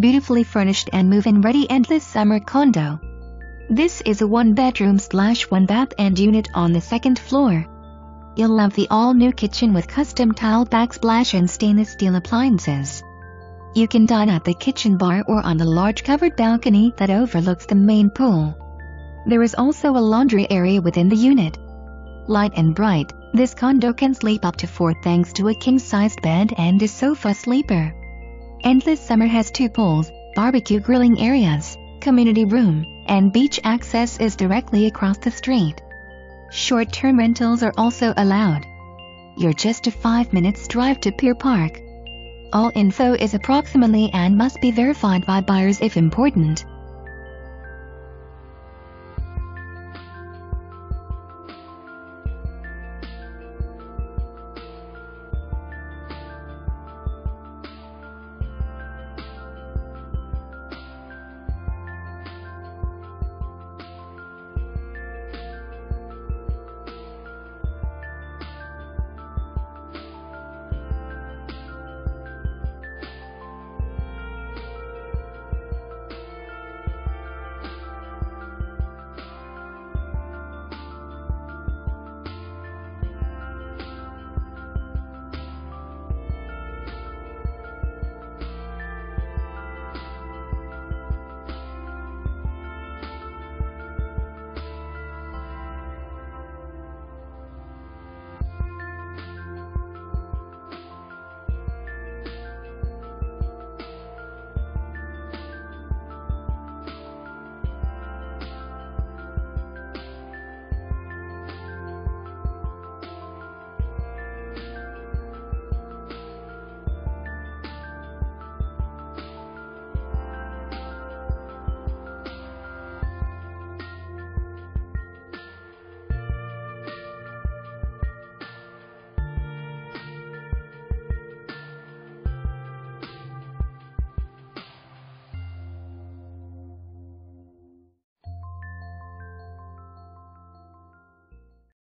beautifully furnished and move-in ready Endless Summer condo. This is a one-bedroom/one-bath and unit on the second floor. You'll love the all-new kitchen with custom tile backsplash and stainless steel appliances. You can dine at the kitchen bar or on the large covered balcony that overlooks the main pool. There is also a laundry area within the unit. Light and bright, this condo can sleep up to four thanks to a king-sized bed and a sofa sleeper. Endless Summer has two pools, barbecue grilling areas, community room, and beach access is directly across the street. Short-term rentals are also allowed. You're just a 5-minute drive to Pier Park. All info is approximately and must be verified by buyers if important.